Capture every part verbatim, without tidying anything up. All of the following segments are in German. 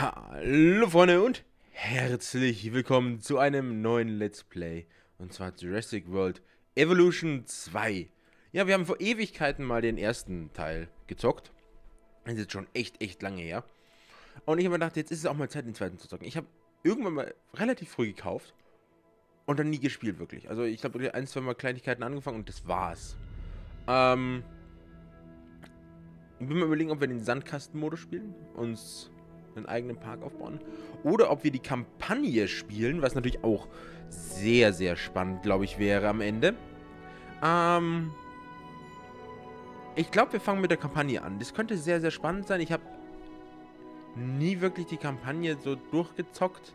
Hallo Freunde und herzlich willkommen zu einem neuen Let's Play, und zwar Jurassic World Evolution zwei. Ja, wir haben vor Ewigkeiten mal den ersten Teil gezockt. Das ist jetzt schon echt, echt lange her. Und ich habe mir gedacht, jetzt ist es auch mal Zeit, den zweiten zu zocken. Ich habe irgendwann mal relativ früh gekauft und dann nie gespielt, wirklich. Also ich habe ein, zwei Mal Kleinigkeiten angefangen und das war's. Ähm... Ich bin mir überlegen, ob wir den Sandkastenmodus spielen, uns einen eigenen Park aufbauen, oder ob wir die Kampagne spielen, was natürlich auch sehr, sehr spannend, glaube ich, wäre am Ende. Ähm, ich glaube, wir fangen mit der Kampagne an. Das könnte sehr, sehr spannend sein. Ich habe nie wirklich die Kampagne so durchgezockt.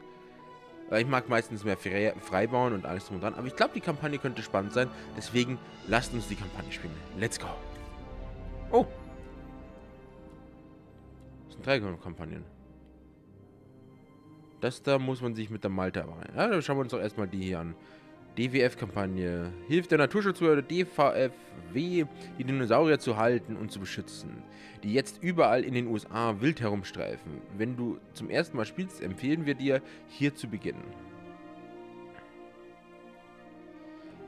Ich mag meistens mehr freibauen und alles drum und dran, aber ich glaube, die Kampagne könnte spannend sein. Deswegen lasst uns die Kampagne spielen. Let's go. Oh. Drei Kampagnen. Das da muss man sich mit der Malta machen. Ja, dann schauen wir uns doch erstmal die hier an. D W F-Kampagne. Hilft der Naturschutzbehörde D V F W, die Dinosaurier zu halten und zu beschützen, die jetzt überall in den U S A wild herumstreifen. Wenn du zum ersten Mal spielst, empfehlen wir dir, hier zu beginnen.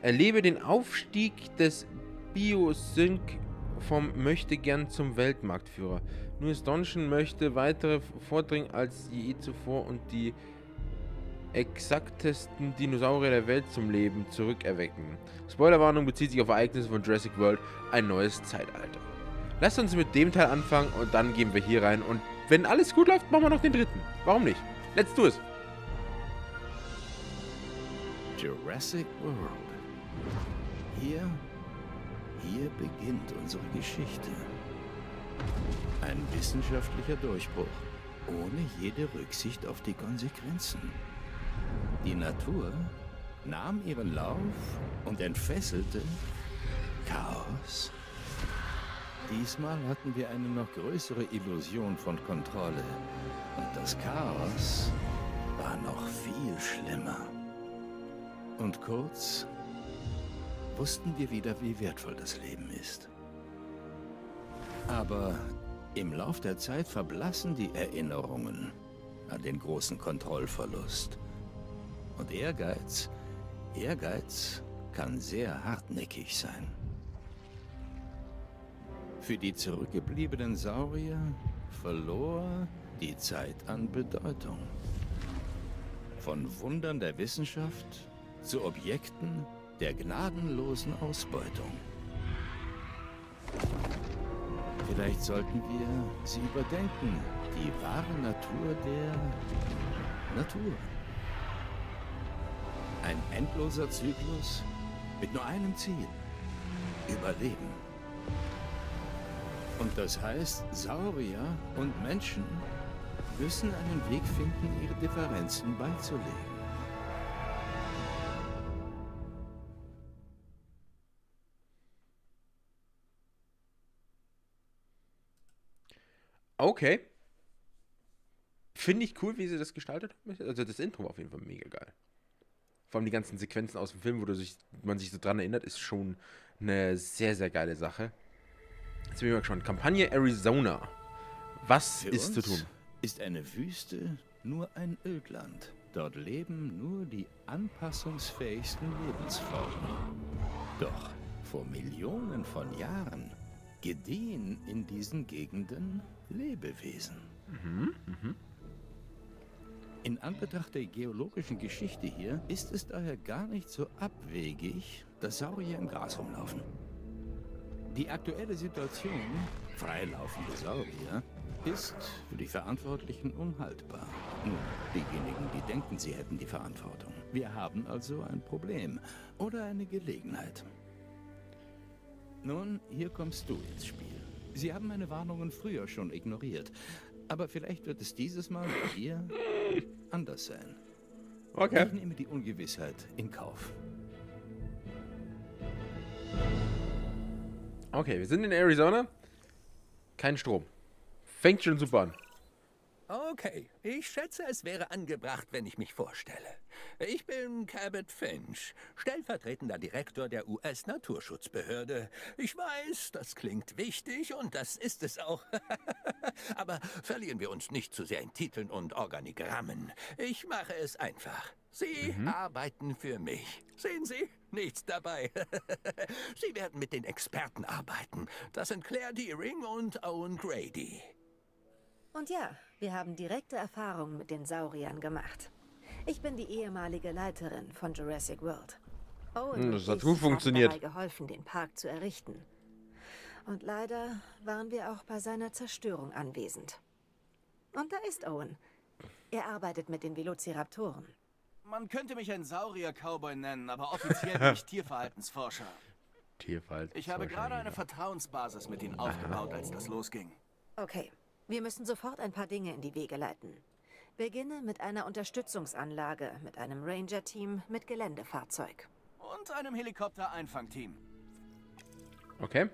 Erlebe den Aufstieg des Biosync vom Möchtegern zum Weltmarktführer. Nur Stonchen möchte weitere vordringen als je zuvor und die exaktesten Dinosaurier der Welt zum Leben zurückerwecken. Spoilerwarnung bezieht sich auf Ereignisse von Jurassic World, ein neues Zeitalter. Lasst uns mit dem Teil anfangen und dann gehen wir hier rein. Und wenn alles gut läuft, machen wir noch den dritten. Warum nicht? Let's do it! Jurassic World. Hier, hier beginnt unsere Geschichte. Ein wissenschaftlicher Durchbruch, ohne jede Rücksicht auf die Konsequenzen. Die Natur nahm ihren Lauf und entfesselte Chaos. Diesmal hatten wir eine noch größere Illusion von Kontrolle. Und das Chaos war noch viel schlimmer. Und kurz wussten wir wieder, wie wertvoll das Leben ist. Aber im Lauf der Zeit verblassen die Erinnerungen an den großen Kontrollverlust. Und Ehrgeiz, Ehrgeiz kann sehr hartnäckig sein. Für die zurückgebliebenen Saurier verlor die Zeit an Bedeutung. Von Wundern der Wissenschaft zu Objekten der gnadenlosen Ausbeutung. Vielleicht sollten wir sie überdenken, die wahre Natur der Natur. Ein endloser Zyklus mit nur einem Ziel: Überleben. Und das heißt, Saurier und Menschen müssen einen Weg finden, ihre Differenzen beizulegen. Okay. Finde ich cool, wie sie das gestaltet haben. Also das Intro war auf jeden Fall mega geil. Vor allem die ganzen Sequenzen aus dem Film, wo du sich, man sich so dran erinnert, ist schon eine sehr, sehr geile Sache. Jetzt bin ich mal gespannt. Kampagne Arizona. Was Für ist uns zu tun? Ist eine Wüste nur ein Ödland. Dort leben nur die anpassungsfähigsten Lebensformen. Doch vor Millionen von Jahren gediehen in diesen Gegenden Lebewesen. Mhm, mh. In Anbetracht der geologischen Geschichte hier ist es daher gar nicht so abwegig, dass Saurier im Gras rumlaufen. Die aktuelle Situation, freilaufende Saurier, ist für die Verantwortlichen unhaltbar. Nur diejenigen, die denken, sie hätten die Verantwortung. Wir haben also ein Problem oder eine Gelegenheit. Nun, hier kommst du ins Spiel. Sie haben meine Warnungen früher schon ignoriert. Aber vielleicht wird es dieses Mal bei dir anders sein. Okay. Ich nehme die Ungewissheit in Kauf. Okay, wir sind in Arizona. Kein Strom. Fängt schon super an. Okay, ich schätze, es wäre angebracht, wenn ich mich vorstelle. Ich bin Cabot Finch, stellvertretender Direktor der U S-Naturschutzbehörde. Ich weiß, das klingt wichtig und das ist es auch. Aber verlieren wir uns nicht zu sehr in Titeln und Organigrammen. Ich mache es einfach. Sie mhm. arbeiten für mich. Sehen Sie? Nichts dabei. Sie werden mit den Experten arbeiten. Das sind Claire Dearing und Owen Grady. Und ja, wir haben direkte Erfahrungen mit den Sauriern gemacht. Ich bin die ehemalige Leiterin von Jurassic World. Owen das hat gut funktioniert. Hat dabei geholfen, den Park zu errichten. Und leider waren wir auch bei seiner Zerstörung anwesend. Und da ist Owen. Er arbeitet mit den Velociraptoren. Man könnte mich ein Saurier-Cowboy nennen, aber offiziell bin ich Tierverhaltensforscher. Tierverhaltensforscher. Ich habe gerade eine Vertrauensbasis mit ihnen aufgebaut, als das losging. Okay. Wir müssen sofort ein paar Dinge in die Wege leiten. Beginne mit einer Unterstützungsanlage, mit einem Ranger-Team, mit Geländefahrzeug. Und einem Helikopter-Einfangteam. Okay.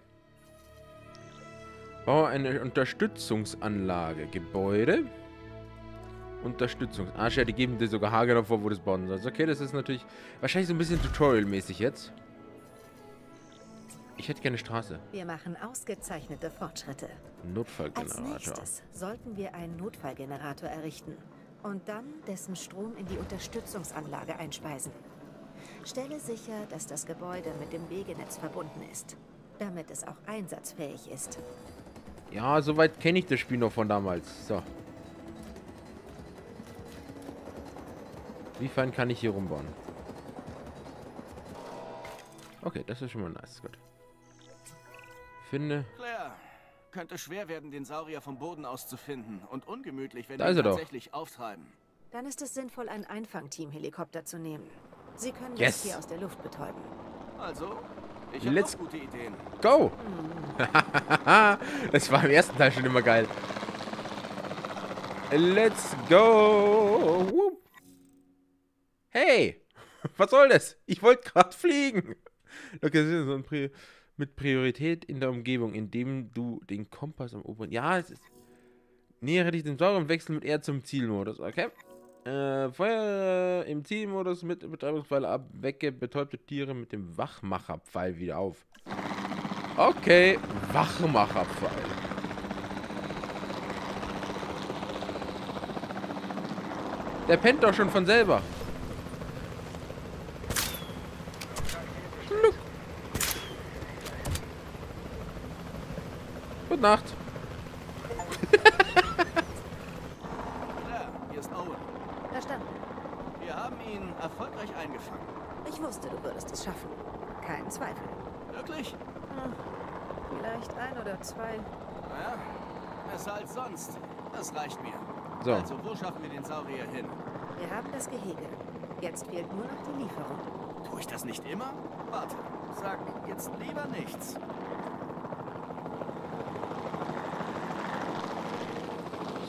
Bau eine Unterstützungsanlage. Gebäude. Unterstützung. Ah, ja, die geben dir sogar haargenau vor, wo du es bauen sollst. Okay, das ist natürlich wahrscheinlich so ein bisschen Tutorial-mäßig jetzt. Ich hätte gerne Straße. Wir machen ausgezeichnete Fortschritte. Notfallgenerator. Als nächstes sollten wir einen Notfallgenerator errichten und dann dessen Strom in die Unterstützungsanlage einspeisen. Stelle sicher, dass das Gebäude mit dem Wegenetz verbunden ist, damit es auch einsatzfähig ist. Ja, soweit kenne ich das Spiel noch von damals. So. Wie fein kann ich hier rumbauen? Okay, das ist schon mal nice. Gut. Finde. Claire, könnte schwer werden, den Saurier vom Boden aus zu finden und ungemütlich, wenn sie tatsächlich doch. auftreiben. Dann ist es sinnvoll, ein Einfangteam-Helikopter zu nehmen. Sie können yes. das hier aus der Luft betäuben. Also, ich habe auch gute Ideen. Go! Mm. Das war im ersten Teil schon immer geil. Let's go! Hey! Was soll das? Ich wollte gerade fliegen. Lokalisierung mit Priorität in der Umgebung, indem du den Kompass am oberen... Ja, es ist... Nähere dich dem Sauerwechsel mit R zum Zielmodus. Okay. Äh, Feuer im Zielmodus mit Betreibungspfeil ab. Wecke betäubte Tiere mit dem Wachmacherpfeil wieder auf. Okay. Wachmacherpfeil. Der pennt doch schon von selber. Gute Nacht. Ja, hier ist Owen. Verstanden. Wir haben ihn erfolgreich eingefangen. Ich wusste, du würdest es schaffen. Kein Zweifel. Wirklich? Hm, vielleicht ein oder zwei. Naja, besser als sonst. Das reicht mir. So. Also, wo schaffen wir den Saurier hin? Wir haben das Gehege. Jetzt fehlt nur noch die Lieferung. Tue ich das nicht immer? Warte, sag jetzt lieber nichts.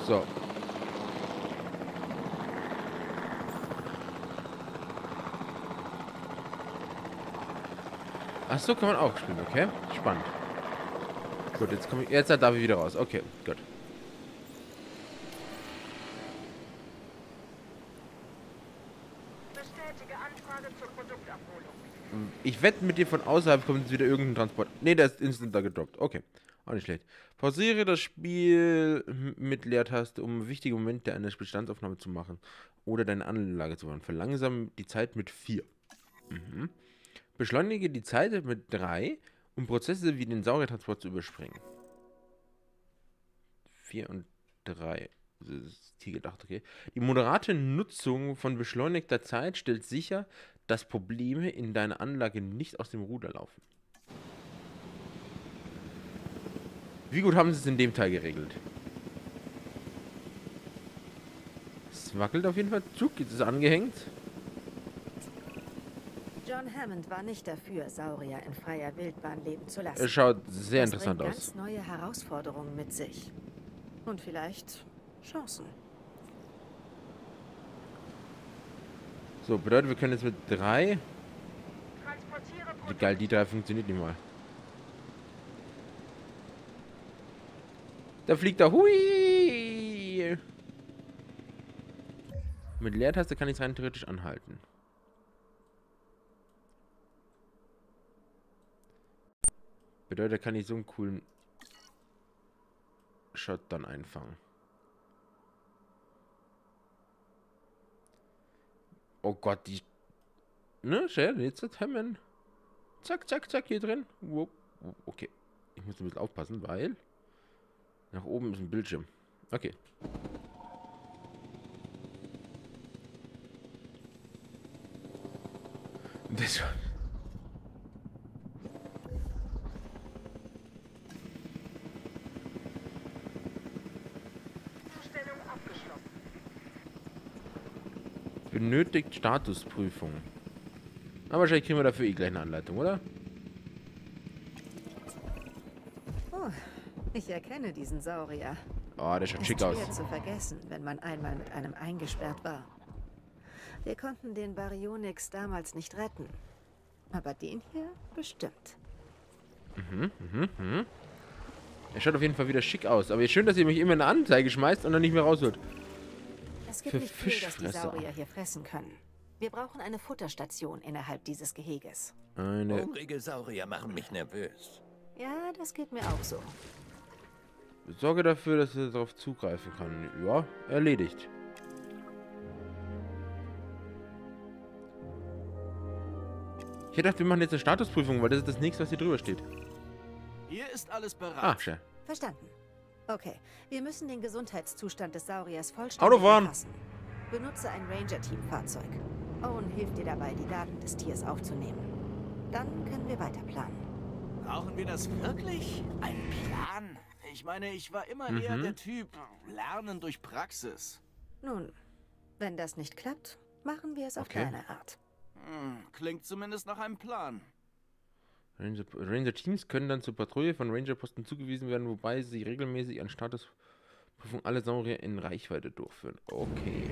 So. Ach so, kann man auch spielen, okay? Spannend. Gut, jetzt komme ich. Jetzt darf ich wieder raus. Okay, gut. Bestätige Anfrage zur Produktabholung. Ich wette mit dir, von außerhalb kommt jetzt wieder irgendein Transport. Ne, der ist instant da gedroppt. Okay. Auch nicht schlecht. Pausiere das Spiel mit Leertaste, um wichtige Momente einer Bestandsaufnahme zu machen oder deine Anlage zu machen. Verlangsame die Zeit mit vier. Mhm. Beschleunige die Zeit mit drei, um Prozesse wie den Sauriertransport zu überspringen. vier und drei. Das ist hier gedacht, okay. Die moderate Nutzung von beschleunigter Zeit stellt sicher, dass Probleme in deiner Anlage nicht aus dem Ruder laufen. Wie gut haben sie es in dem Teil geregelt? Es wackelt auf jeden Fall. Zug, jetzt ist es angehängt. John Hammond war nicht dafür, Saurier in freier Wildbahn leben zu lassen. Es schaut sehr das interessant aus. Ganz neue Herausforderungen mit sich. Und vielleicht Chancen. So, bedeutet, wir können jetzt mit drei... Wie geil, die drei funktioniert nicht mal. Da fliegt er. Hui! Mit Leertaste kann ich es rein theoretisch anhalten. Bedeutet, kann ich so einen coolen Shot dann einfangen. Oh Gott, die... Ne, Shell, jetzt hat Hammond. Zack, zack, zack, hier drin. Okay. Ich muss ein bisschen aufpassen, weil... Nach oben ist ein Bildschirm. Okay. Das... Benötigt Statusprüfung. Aber wahrscheinlich kriegen wir dafür eh gleich eine Anleitung, oder? Oh, ich erkenne diesen Saurier. Oh, der schaut schick aus. Es ist schwer zu vergessen, wenn man einmal mit einem eingesperrt war. Wir konnten den Baryonyx damals nicht retten. Aber den hier bestimmt. Mhm, mhm, mhm. Er schaut auf jeden Fall wieder schick aus. Aber schön, dass ihr mich immer in eine Anzeige schmeißt und dann nicht mehr rausholt. Es gibt nicht viel, dass die Saurier hier fressen können. Wir brauchen eine Futterstation innerhalb dieses Geheges. Eine... Hungrige Saurier machen mich nervös. Ja, das geht mir auch so. Sorge dafür, dass er darauf zugreifen kann. Ja, erledigt. Ich hätte gedacht, wir machen jetzt eine Statusprüfung, weil das ist das nächste, was hier drüber steht. Hier ist alles bereit. Ah, schön. Verstanden. Okay, wir müssen den Gesundheitszustand des Sauriers vollständig erfassen. Benutze ein Ranger-Team-Fahrzeug. Owen hilft dir dabei, die Daten des Tiers aufzunehmen. Dann können wir weiter planen. Brauchen wir das wirklich? Ein Plan? Ich meine, ich war immer mhm. eher der Typ Lernen durch Praxis. Nun, wenn das nicht klappt, machen wir es auf okay. deine Art. Hm, klingt zumindest nach einem Plan. Ranger, Ranger-Teams können dann zur Patrouille von Ranger-Posten zugewiesen werden, wobei sie regelmäßig an Statusprüfung alle Saurier in Reichweite durchführen. Okay.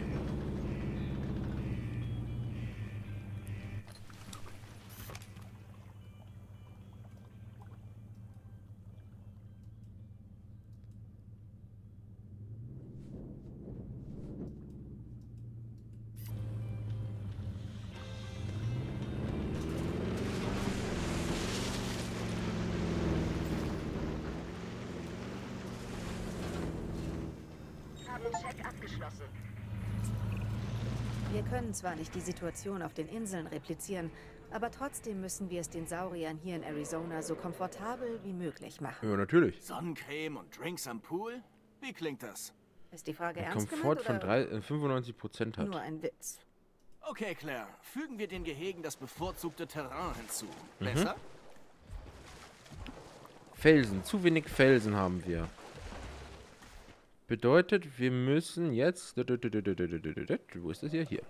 Wir können zwar nicht die Situation auf den Inseln replizieren, aber trotzdem müssen wir es den Sauriern hier in Arizona so komfortabel wie möglich machen. Ja, natürlich. Sonnencreme und Drinks am Pool? Wie klingt das? Ist die Frage ernst gemeint, oder? Komfort von fünfundneunzig Prozent hat. Nur ein Witz. Okay, Claire. Fügen wir den Gehegen das bevorzugte Terrain hinzu. Mhm. Besser? Felsen. Zu wenig Felsen haben wir. Bedeutet, wir müssen jetzt... Wo ist das hier? Hier.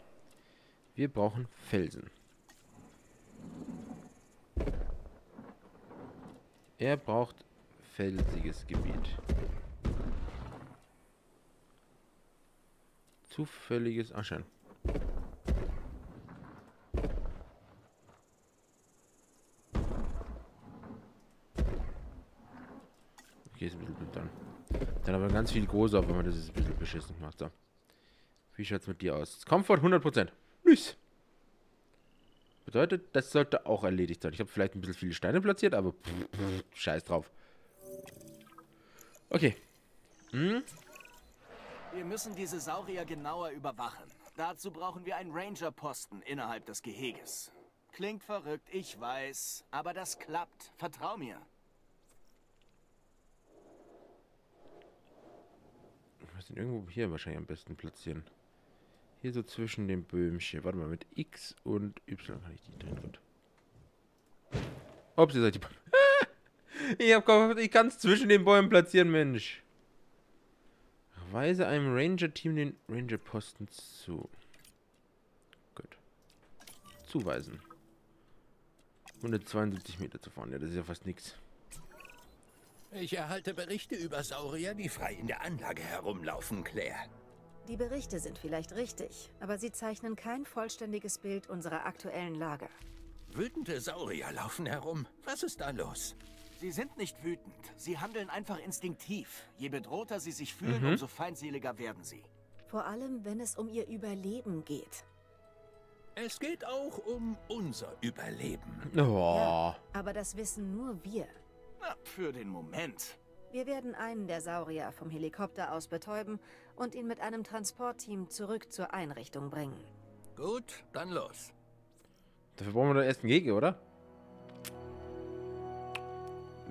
Wir brauchen Felsen. Er braucht felsiges Gebiet. Zufälliges Aschen. Okay, ist ein bisschen blöd dann. Dann aber ganz viel großer, wenn man das jetzt ein bisschen beschissen macht. So. Wie schaut's mit dir aus? Komfort hundert Prozent. Nice. Bedeutet, das sollte auch erledigt sein. Ich habe vielleicht ein bisschen viele Steine platziert, aber pff, pff, scheiß drauf. Okay. Hm? Wir müssen diese Saurier genauer überwachen. Dazu brauchen wir einen Ranger-Posten innerhalb des Geheges. Klingt verrückt, ich weiß. Aber das klappt. Vertrau mir. Sind irgendwo hier wahrscheinlich am besten platzieren. Hier so zwischen den Böhmchen. Warte mal, mit X und Y kann ich die drin. Ups, ihr seid die Bäume. Ich hab gehofft, ich kann es zwischen den Bäumen platzieren, Mensch. Weise einem Ranger-Team den Ranger-Posten zu. Gut. Zuweisen. hundertzweiundsiebzig Meter zu fahren. Ja, das ist ja fast nichts. Ich erhalte Berichte über Saurier, die frei in der Anlage herumlaufen, Claire. Die Berichte sind vielleicht richtig, aber sie zeichnen kein vollständiges Bild unserer aktuellen Lage. Wütende Saurier laufen herum. Was ist da los? Sie sind nicht wütend. Sie handeln einfach instinktiv. Je bedrohter sie sich fühlen, mhm. umso feindseliger werden sie. vor allem wenn es um ihr Überleben geht. Es geht auch um unser Überleben. Oh. Ja, aber das wissen nur wir. Na, für den Moment. Wir werden einen der Saurier vom Helikopter aus betäuben und ihn mit einem Transportteam zurück zur Einrichtung bringen. Gut, dann los. Dafür brauchen wir doch erst einen Gegner, oder?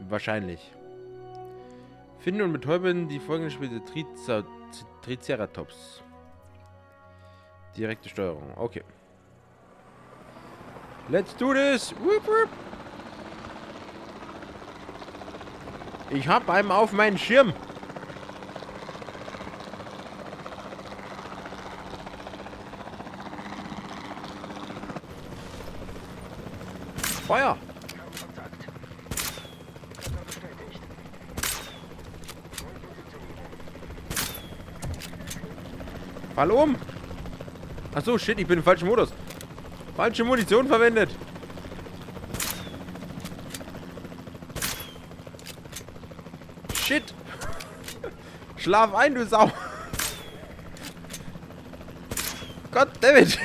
Wahrscheinlich. Finden und betäuben die folgende Spezies Tricer Triceratops. Direkte Steuerung. Okay. Let's do this! Wup, wup. Ich hab einen auf meinen Schirm. Feuer! Fall um! Achso, shit, ich bin im falschen Modus. Falsche Munition verwendet. Shit. Schlaf ein, du Sau. Gott damit.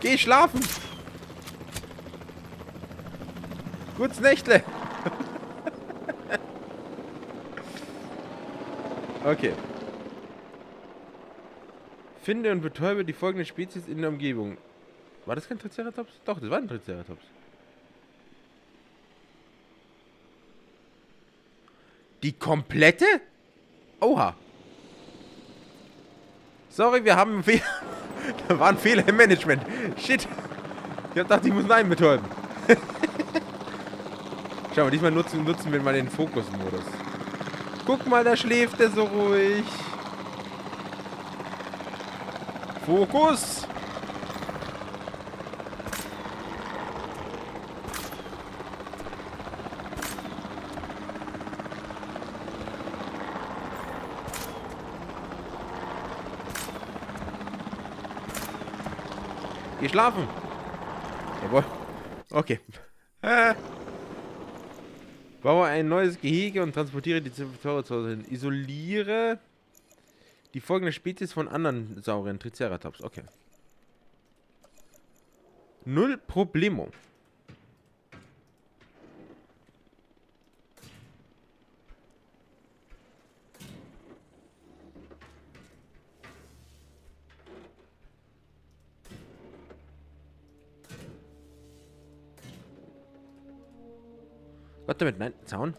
Geh schlafen. Gutes Nächtle. Okay. Finde und betäube die folgende Spezies in der Umgebung. War das kein Triceratops? Doch, das war ein Triceratops. Die komplette? Oha. Sorry, wir haben einen Fehler. Da war ein Fehler im Management. Shit. Ich hab gedacht, ich muss einen betäuben. Schau mal, diesmal nutzen, nutzen wir mal den Fokusmodus. Guck mal, da schläft er so ruhig. Fokus! Geh schlafen! Jawohl. Okay. Baue ein neues Gehege und transportiere die Zivilization hin. Isoliere die folgende Spezies von anderen Sauriern, Triceratops, okay. Null Problemo. Warte damit, nein, Zaun.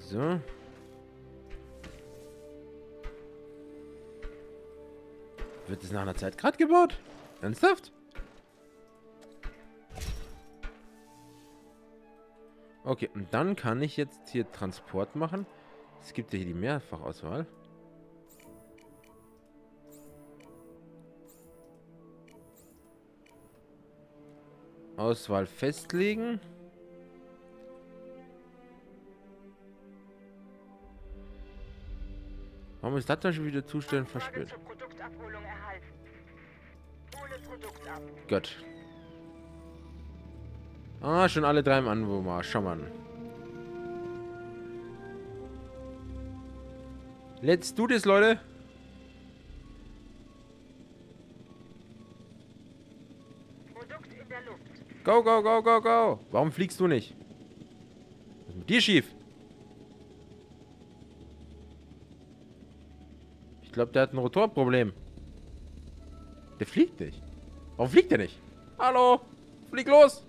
So. Wird es nach einer Zeit gerade gebaut? Ernsthaft? Okay, und dann kann ich jetzt hier Transport machen. Es gibt ja hier die Mehrfachauswahl. Auswahl festlegen. Warum ist das dann schon wieder Zustellen verspätet? Gott. Ah, schon alle drei im Anwohner. Schau mal. Let's do this, Leute. Produkt in der Luft. Go, go, go, go, go. Warum fliegst du nicht? Was ist mit dir schief? Ich glaube, der hat ein Rotorproblem. Der fliegt nicht. Warum fliegt der nicht? Hallo? Flieg los!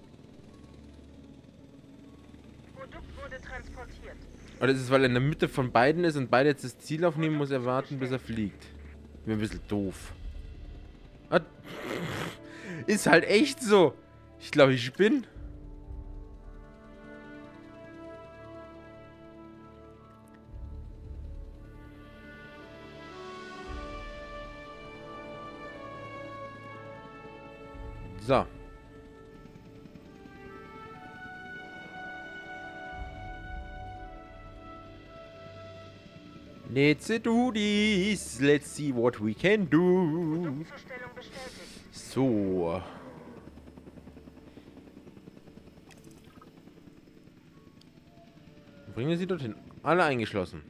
Produkt wurde transportiert. Oder ist es, weil er in der Mitte von beiden ist und beide jetzt das Ziel aufnehmen, muss er warten, bis er fliegt. Ich bin ein bisschen doof. Ist halt echt so. Ich glaube, ich spinne. So. Let's do this. Let's see what we can do. So. Bringen wir sie dorthin. Alle eingeschlossen.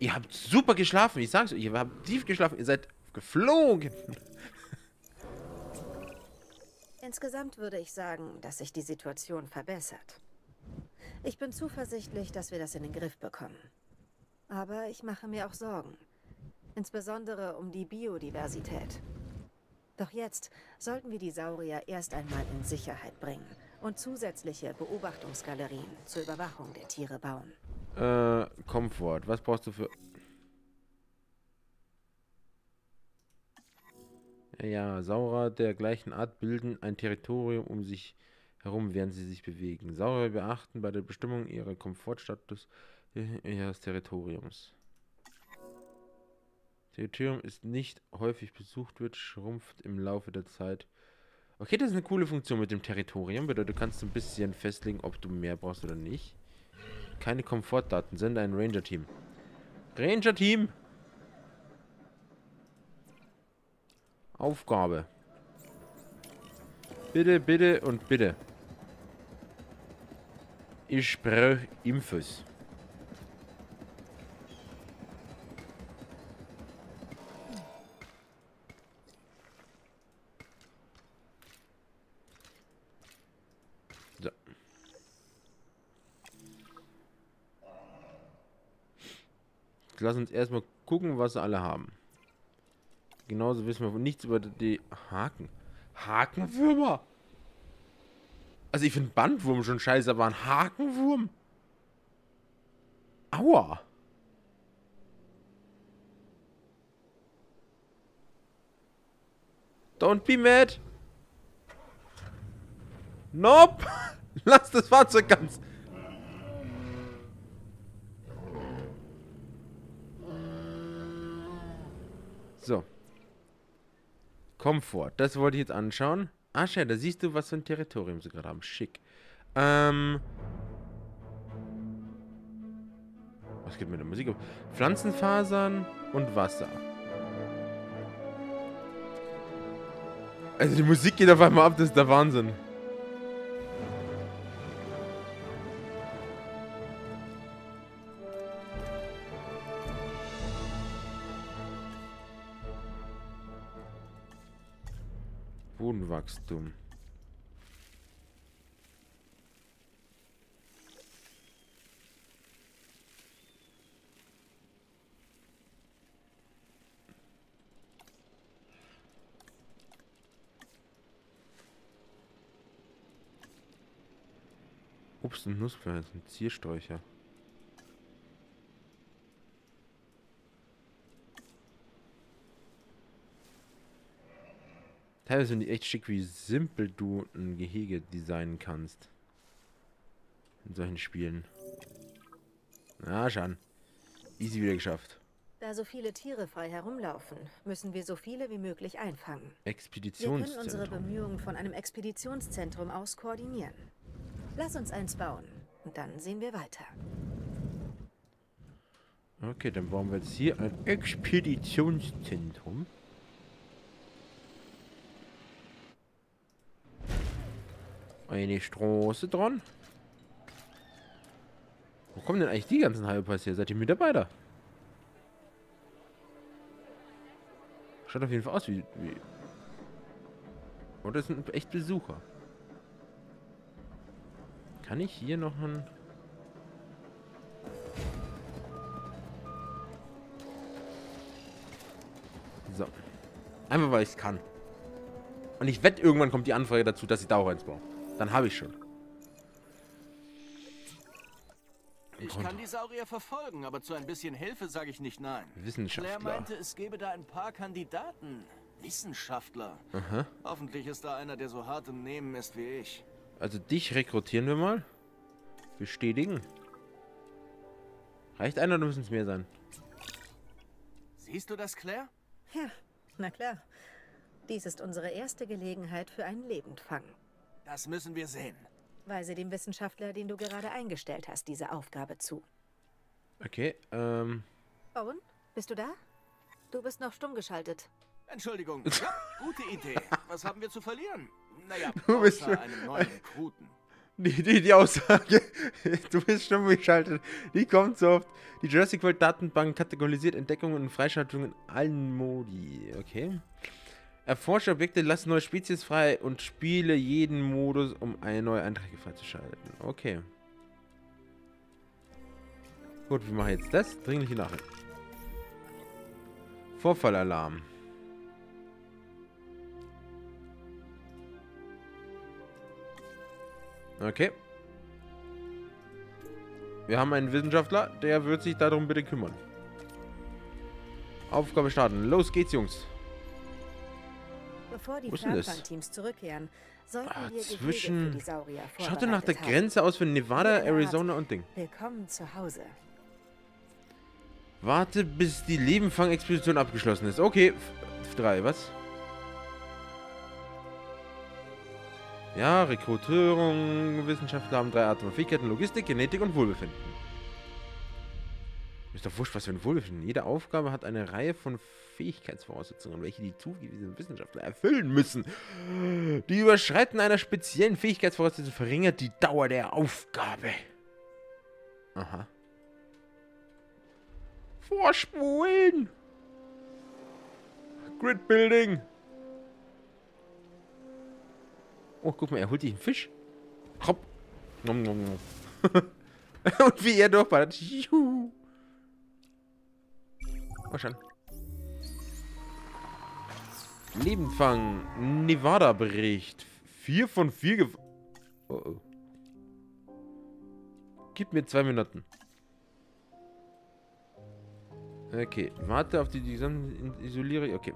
Ihr habt super geschlafen. Ich sag's euch. Ihr habt tief geschlafen. Ihr seid geflogen. Insgesamt würde ich sagen, dass sich die Situation verbessert. Ich bin zuversichtlich, dass wir das in den Griff bekommen. Aber ich mache mir auch Sorgen. Insbesondere um die Biodiversität. Doch jetzt sollten wir die Saurier erst einmal in Sicherheit bringen und zusätzliche Beobachtungsgalerien zur Überwachung der Tiere bauen. Äh, Komfort. Was brauchst du für... Ja, Saurier der gleichen Art bilden ein Territorium um sich herum, während sie sich bewegen. Saurier beachten bei der Bestimmung ihrer Komfortstatus ihres Territoriums. Territorium ist nicht häufig besucht, wird schrumpft im Laufe der Zeit. Okay, das ist eine coole Funktion mit dem Territorium. Bedeutet, du kannst ein bisschen festlegen, ob du mehr brauchst oder nicht. Keine Komfortdaten. Sende ein Ranger-Team. Ranger-Team! Aufgabe. Bitte, bitte und bitte. Ich spreche Infos. So. Lass uns erstmal gucken, was wir alle haben. Genauso wissen wir nichts über die Haken. Hakenwürmer! Also ich finde Bandwurm schon scheiße, aber ein Hakenwurm? Aua! Don't be mad! Nope! Lass das Fahrzeug ganz! So. Komfort, das wollte ich jetzt anschauen. Ach ja, da siehst du, was für ein Territorium sie gerade haben. Schick. Ähm. Was geht mit der Musik? Pflanzenfasern und Wasser. Also die Musik geht auf einmal ab, das ist der Wahnsinn. Bodenwachstum. Obst und Nussfleißen, Ziersträucher. Teilweise finde ich echt schick, wie simpel du ein Gehege designen kannst. In solchen Spielen. Na, schon. Easy wieder geschafft. Da so viele Tiere frei herumlaufen, müssen wir so viele wie möglich einfangen. Expeditionszentrum. Wir können unsere Bemühungen von einem Expeditionszentrum aus koordinieren. Lass uns eins bauen und dann sehen wir weiter. Okay, dann bauen wir jetzt hier ein Expeditionszentrum. Eine Straße dran. Wo kommen denn eigentlich die ganzen Hypers her? Seid ihr Mitarbeiter? Schaut auf jeden Fall aus wie... wie oh, das sind echt Besucher. Kann ich hier noch ein... So. Einfach weil ich es kann. Und ich wette, irgendwann kommt die Anfrage dazu, dass ich da auch eins baue. Dann habe ich schon. Ich kann die Saurier verfolgen, aber zu ein bisschen Hilfe sage ich nicht nein. Wissenschaftler. Claire meinte, es gebe da ein paar Kandidaten. Wissenschaftler. Aha. Hoffentlich ist da einer, der so hart im Nehmen ist wie ich. Also dich rekrutieren wir mal. Bestätigen. Reicht einer oder müssen es mehr sein? Siehst du das, Claire? Ja, na klar. Dies ist unsere erste Gelegenheit für einen Lebendfang. Das müssen wir sehen. Weise dem Wissenschaftler, den du gerade eingestellt hast, diese Aufgabe zu. Okay, ähm... Owen, bist du da? Du bist noch stumm geschaltet. Entschuldigung. Ja, gute Idee. Was haben wir zu verlieren? Naja, du bist schon... einem neuen Rekruten. Die, die, die Aussage, du bist stumm geschaltet, die kommt so oft. Die Jurassic World Datenbank kategorisiert Entdeckungen und Freischaltungen in allen Modi. Okay. Erforsche Objekte, lassen neue Spezies frei und spiele jeden Modus, um eine neue Anträge freizuschalten. Okay. Gut, wir machen jetzt das. Dringliche Nachricht. Vorfallalarm. Okay. Wir haben einen Wissenschaftler, der wird sich darum bitte kümmern. Aufgabe starten. Los geht's, Jungs. Bevor die Teams zurückkehren, sollten ah, wir zwischen... Für die Saurier schaut doch nach der haben. Grenze aus für Nevada, Arizona und Ding. Willkommen zu Hause. Warte, bis die Lebenfang-Expedition abgeschlossen ist. Okay, F drei, was? Ja, Rekrutierung, Wissenschaftler haben drei Arten von Fähigkeiten, Logistik, Genetik und Wohlbefinden. Ist doch wurscht, was für ein Wohlbefinden. Jede Aufgabe hat eine Reihe von Fähigkeitsvoraussetzungen, welche die zugewiesenen Wissenschaftler erfüllen müssen. Die Überschreiten einer speziellen Fähigkeitsvoraussetzung verringert die Dauer der Aufgabe. Aha. Vorspulen! Grid Building! Oh, guck mal, er holt sich einen Fisch. Hopp. Nom, nom, nom. Und wie er durchballert. Juhu. Oh, schon. Lebenfang. Nevada-Bericht. vier von vier gef... Oh, oh. Gib mir zwei Minuten. Okay, warte auf die, die gesamten isoliere. Okay.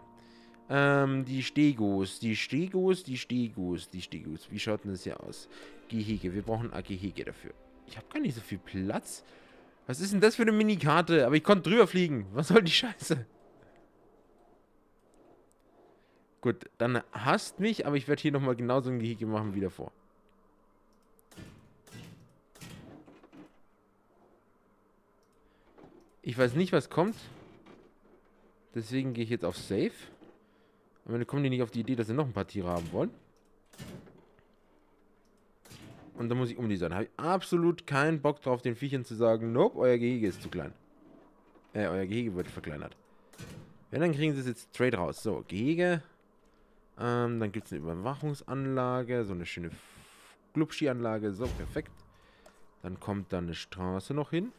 Ähm, die Stegos, die Stegos, die Stegos, die Stegos. Wie schaut denn das hier aus? Gehege, wir brauchen ein Gehege dafür. Ich habe gar nicht so viel Platz. Was ist denn das für eine Minikarte? Aber ich konnte drüber fliegen. Was soll die Scheiße? Gut, dann hasst mich, aber ich werde hier nochmal genauso ein Gehege machen wie davor. Ich weiß nicht, was kommt. Deswegen gehe ich jetzt auf Save. Aber dann kommen die nicht auf die Idee, dass sie noch ein paar Tiere haben wollen. Und dann muss ich um die sein. Habe ich absolut keinen Bock drauf, den Viechern zu sagen, nope, euer Gehege ist zu klein. Äh, euer Gehege wird verkleinert. Wenn, dann kriegen sie es jetzt straight raus. So, Gehege. Ähm, dann gibt es eine Überwachungsanlage. So eine schöne Glubschi-Anlage. So, perfekt. Dann kommt da eine Straße noch hin.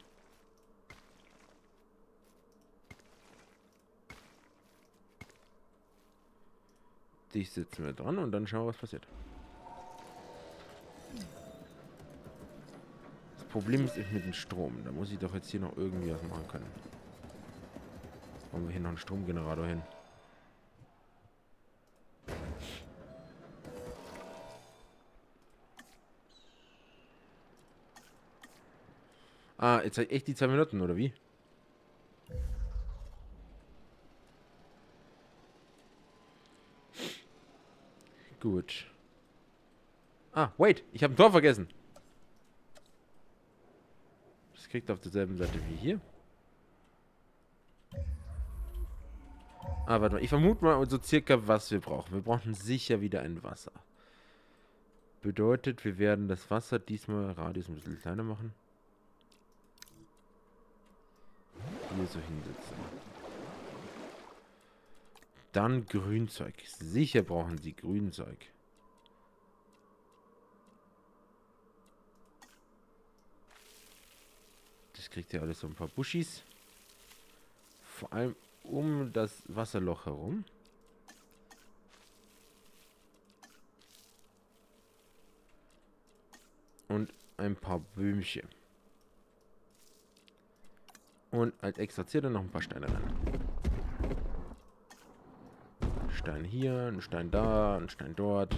Dich sitzen wir dran und dann schauen wir, was passiert. Das Problem ist mit dem Strom. Da muss ich doch jetzt hier noch irgendwie was machen können. Wollen wir hier noch einen Stromgenerator hin? Ah, jetzt echt die zwei Minuten, oder wie? Gut. Ah, wait. Ich habe ein Tor vergessen. Das kriegt auf derselben Seite wie hier. Ah, warte mal. Ich vermute mal so circa, was wir brauchen. Wir brauchen sicher wieder ein Wasser. Bedeutet, wir werden das Wasser diesmal Radius ein bisschen kleiner machen. Hier so hinsetzen. Dann Grünzeug. Sicher brauchen sie Grünzeug. Das kriegt ja alles so ein paar Buschis. Vor allem um das Wasserloch herum. Und ein paar Böhmchen. Und als extra zieht dann noch ein paar Steine rein. Stein hier, ein Stein da, ein Stein dort.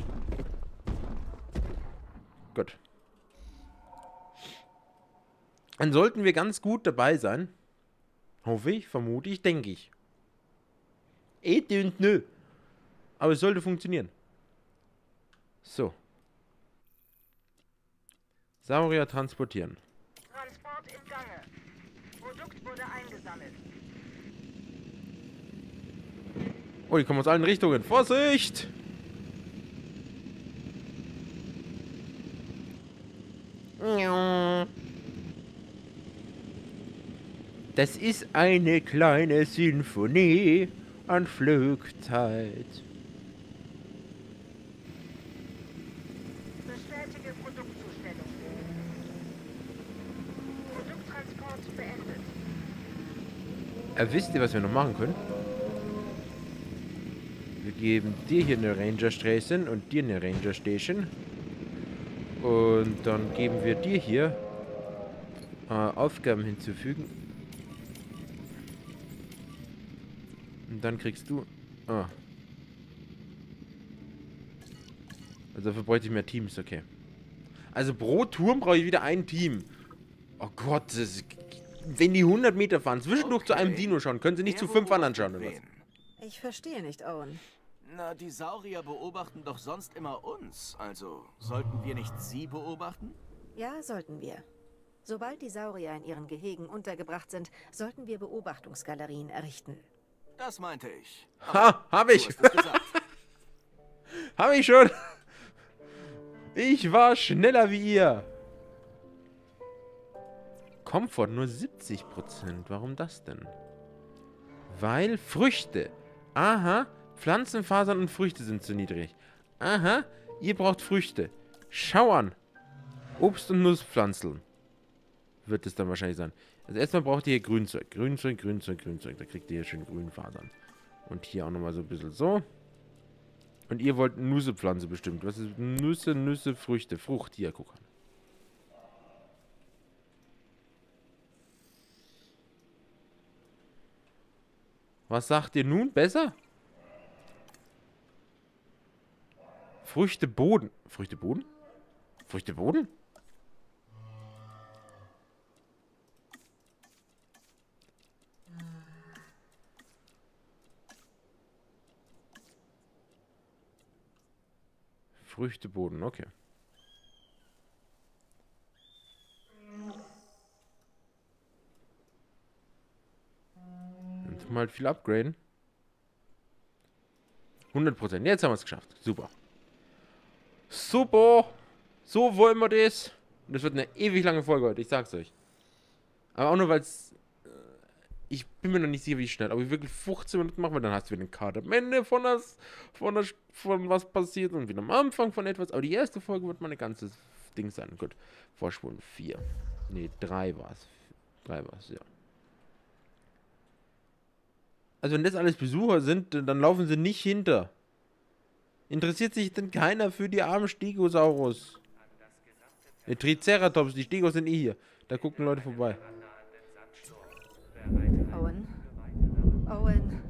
Gut. Dann sollten wir ganz gut dabei sein. Hoffe ich, vermute ich, denke ich. Et und nö. Aber es sollte funktionieren. So. Saurier transportieren. Transport im Gange. Konstrukt wurde eingesammelt. Oh, die kommen aus allen Richtungen. Vorsicht! Das ist eine kleine Sinfonie an Flügtheit. Bestätige Produktzustellung. Produkttransport beendet. Er wisst ihr, was wir noch machen können? Wir geben dir hier eine Ranger Station und dir eine Ranger Station. Und dann geben wir dir hier äh, Aufgaben hinzufügen. Und dann kriegst du... Ah. Also dafür bräuchte ich mehr Teams, okay. Also pro Turm brauche ich wieder ein Team. Oh Gott, das ist, wenn die hundert Meter fahren, zwischendurch okay. zu einem Dino schauen, können sie nicht ja, zu fünf anderen schauen, oder was? Ich verstehe nicht, Owen. Na, die Saurier beobachten doch sonst immer uns. Also, sollten wir nicht sie beobachten? Ja, sollten wir. Sobald die Saurier in ihren Gehegen untergebracht sind, sollten wir Beobachtungsgalerien errichten. Das meinte ich. Aber ha, hab ich. Hab ich schon. Ich war schneller wie ihr. Komfort nur siebzig Prozent. Warum das denn? Weil Früchte. Aha. Pflanzenfasern und Früchte sind zu niedrig. Aha, ihr braucht Früchte. Schau an. Obst- und Nusspflanzeln. Wird es dann wahrscheinlich sein. Also erstmal braucht ihr hier Grünzeug. Grünzeug, Grünzeug, Grünzeug. Da kriegt ihr hier schön Grünfasern. Und hier auch nochmal so ein bisschen so. Und ihr wollt Nusspflanze bestimmt. Was ist Nüsse, Nüsse, Früchte? Frucht. Hier, guck an. Was sagt ihr nun? Besser? Früchte, Boden. Früchte, Boden? Früchte, Boden? Früchte, Boden, okay. Dann tun wir halt viel upgraden. hundert Prozent. Jetzt haben wir es geschafft. Super. Super! So wollen wir das. Und das wird eine ewig lange Folge heute, ich sag's euch. Aber auch nur, weil es... Äh, ich bin mir noch nicht sicher, wie schnell. Aber wirklich fünfzehn Minuten machen wir, dann hast du wieder eine Karte am Ende von das, von das, von was passiert und wieder am Anfang von etwas. Aber die erste Folge wird mal ein ganzes Ding sein. Gut, Vorspulen vier. Ne, drei war's. drei war's, ja. Also wenn das alles Besucher sind, dann laufen sie nicht hinter. Interessiert sich denn keiner für die armen Stegosaurus? Die Triceratops, die Stegos sind eh hier. Da gucken Leute vorbei. Owen? Owen,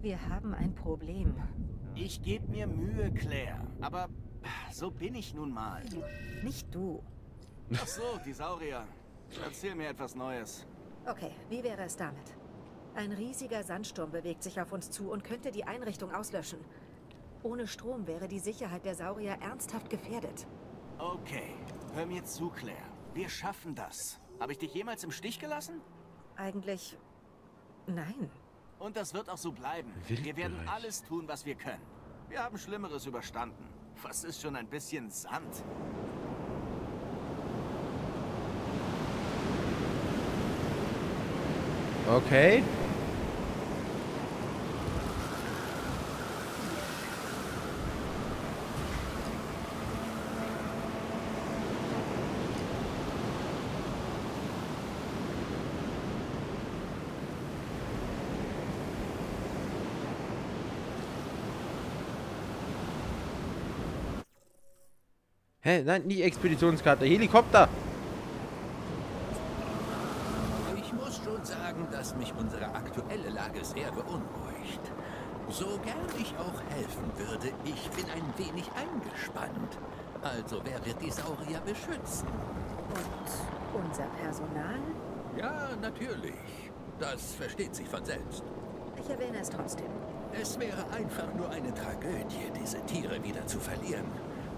wir haben ein Problem. Ich gebe mir Mühe, Claire. Aber so bin ich nun mal. Nicht du. Ach so, die Saurier. Erzähl mir etwas Neues. Okay, wie wäre es damit? Ein riesiger Sandsturm bewegt sich auf uns zu und könnte die Einrichtung auslöschen. Ohne Strom wäre die Sicherheit der Saurier ernsthaft gefährdet. Okay, hör mir zu, Claire. Wir schaffen das. Habe ich dich jemals im Stich gelassen? Eigentlich... nein. Und das wird auch so bleiben. Wildbereich. Wir werden alles tun, was wir können. Wir haben Schlimmeres überstanden. Was ist schon ein bisschen Sand? Okay. Hä? Nein, nicht Expeditionskarte. Helikopter! Ich muss schon sagen, dass mich unsere aktuelle Lage sehr beunruhigt. So gern ich auch helfen würde, ich bin ein wenig eingespannt. Also wer wird die Saurier beschützen? Und unser Personal? Ja, natürlich. Das versteht sich von selbst. Ich erwähne es trotzdem. Es wäre einfach nur eine Tragödie, diese Tiere wieder zu verlieren.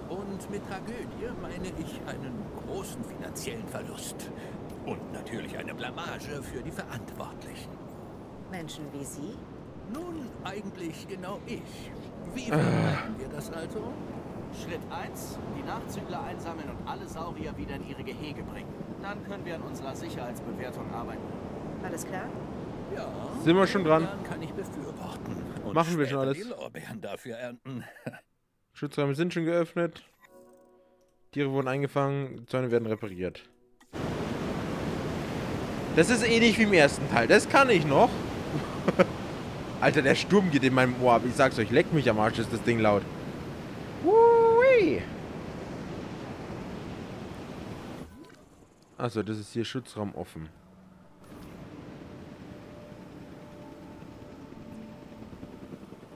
Und mit Tragödie meine ich einen großen finanziellen Verlust. Und natürlich eine Blamage für die Verantwortlichen. Menschen wie Sie? Nun, eigentlich genau ich. Wie vermeiden wir das also? Schritt eins. Die Nachzügler einsammeln und alle Saurier wieder in ihre Gehege bringen. Dann können wir an unserer Sicherheitsbewertung arbeiten. Alles klar? Ja. Sind wir schon dran? Kann ich befürworten. Und machen wir schon alles. Die Lorbeeren dafür ernten. Schutzräume sind schon geöffnet. Tiere wurden eingefangen. Zäune werden repariert. Das ist ähnlich wie im ersten Teil. Das kann ich noch. Alter, der Sturm geht in meinem Ohr ab. Ich sag's euch, leckt mich am Arsch, ist das Ding laut. Ui. Also, das ist hier Schutzraum offen.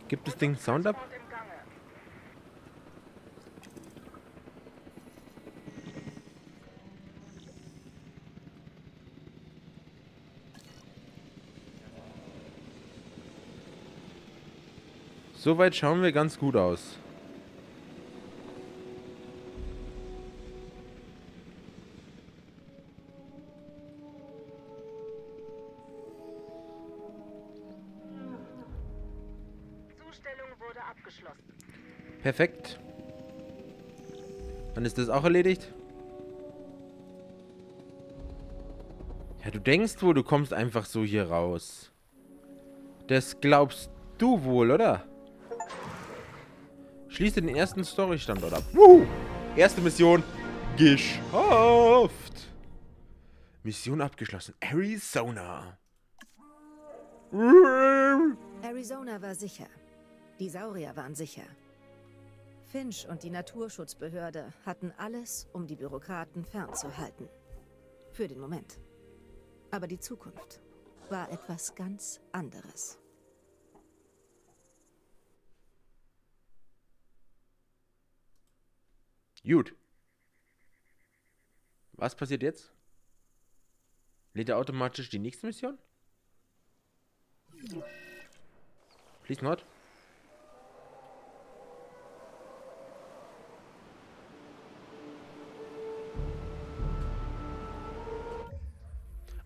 Gibt das Ding Sound ab? Soweit schauen wir ganz gut aus. Perfekt. Dann ist das auch erledigt. Ja, du denkst wohl, du kommst einfach so hier raus. Das glaubst du wohl, oder? Schließe den ersten Story-Standort ab. Wuhu! Erste Mission geschafft. Mission abgeschlossen. Arizona. Arizona war sicher. Die Saurier waren sicher. Finch und die Naturschutzbehörde hatten alles, um die Bürokraten fernzuhalten. Für den Moment. Aber die Zukunft war etwas ganz anderes. Gut. Was passiert jetzt? Lädt er automatisch die nächste Mission? Please not.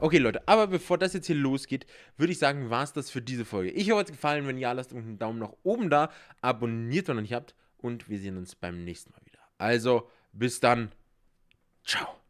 Okay, Leute, aber bevor das jetzt hier losgeht, würde ich sagen, war es das für diese Folge. Ich hoffe, es hat euch gefallen. Wenn ja, lasst einen Daumen nach oben da, abonniert, wenn ihr noch nicht habt, und wir sehen uns beim nächsten Mal wieder. Also, bis dann. Ciao.